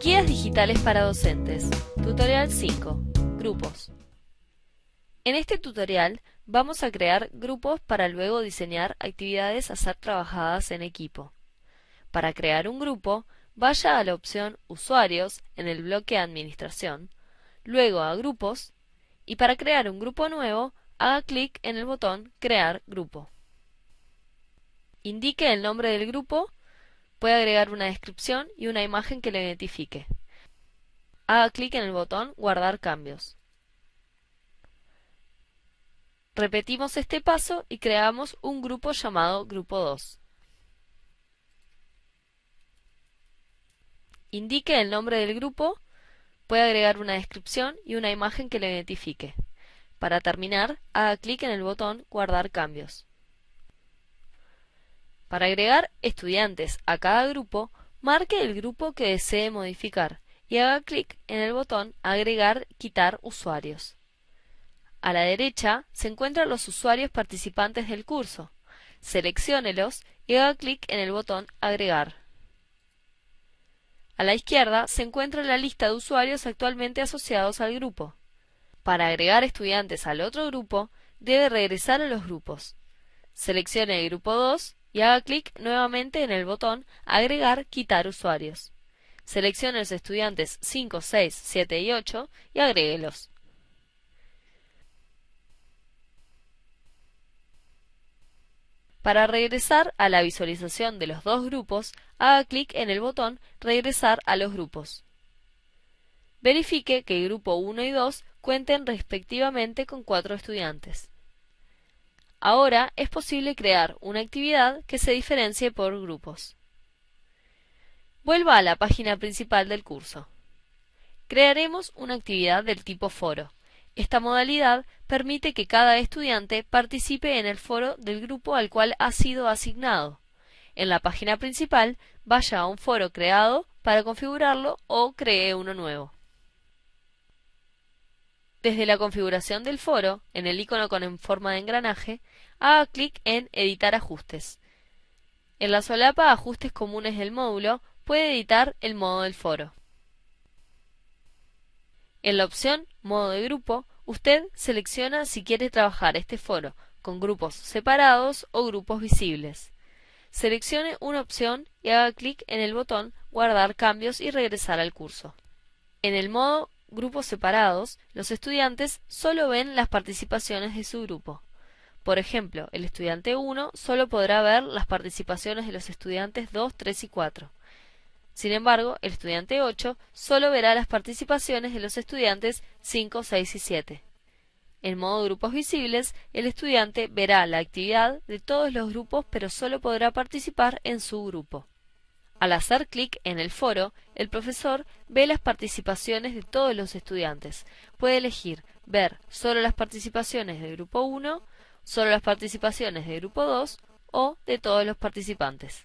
Guías digitales para docentes. Tutorial 5. Grupos. En este tutorial vamos a crear grupos para luego diseñar actividades a ser trabajadas en equipo. Para crear un grupo, vaya a la opción Usuarios en el bloque Administración, luego a Grupos, y para crear un grupo nuevo, haga clic en el botón Crear grupo. Indique el nombre del grupo, puede agregar una descripción y una imagen que lo identifique. Haga clic en el botón Guardar cambios. Repetimos este paso y creamos un grupo llamado Grupo 2. Indique el nombre del grupo, puede agregar una descripción y una imagen que lo identifique. Para terminar, haga clic en el botón Guardar cambios. Para agregar estudiantes a cada grupo, marque el grupo que desee modificar y haga clic en el botón Agregar/Quitar usuarios. A la derecha se encuentran los usuarios participantes del curso. Selecciónelos y haga clic en el botón Agregar. A la izquierda se encuentra la lista de usuarios actualmente asociados al grupo. Para agregar estudiantes al otro grupo, debe regresar a los grupos. Seleccione el grupo 2 y haga clic nuevamente en el botón Agregar/Quitar usuarios. Seleccione los estudiantes 5, 6, 7 y 8 y agréguelos. Para regresar a la visualización de los dos grupos, haga clic en el botón Regresar a los grupos. Verifique que el grupo 1 y 2 cuenten respectivamente con 4 estudiantes. Ahora es posible crear una actividad que se diferencie por grupos. Vuelva a la página principal del curso. Crearemos una actividad del tipo foro. Esta modalidad permite que cada estudiante participe en el foro del grupo al cual ha sido asignado. En la página principal, vaya a un foro creado para configurarlo o cree uno nuevo. Desde la configuración del foro, en el icono en forma de engranaje, haga clic en Editar ajustes. En la solapa Ajustes comunes del módulo, puede editar el modo del foro. En la opción Modo de grupo, usted selecciona si quiere trabajar este foro con grupos separados o grupos visibles. Seleccione una opción y haga clic en el botón Guardar cambios y regresar al curso. En el modo Grupos separados, los estudiantes solo ven las participaciones de su grupo. Por ejemplo, el estudiante 1 solo podrá ver las participaciones de los estudiantes 2, 3 y 4. Sin embargo, el estudiante 8 solo verá las participaciones de los estudiantes 5, 6 y 7. En modo grupos visibles, el estudiante verá la actividad de todos los grupos, pero solo podrá participar en su grupo. Al hacer clic en el foro, el profesor ve las participaciones de todos los estudiantes. Puede elegir ver solo las participaciones del grupo 1, solo las participaciones del grupo 2 o de todos los participantes.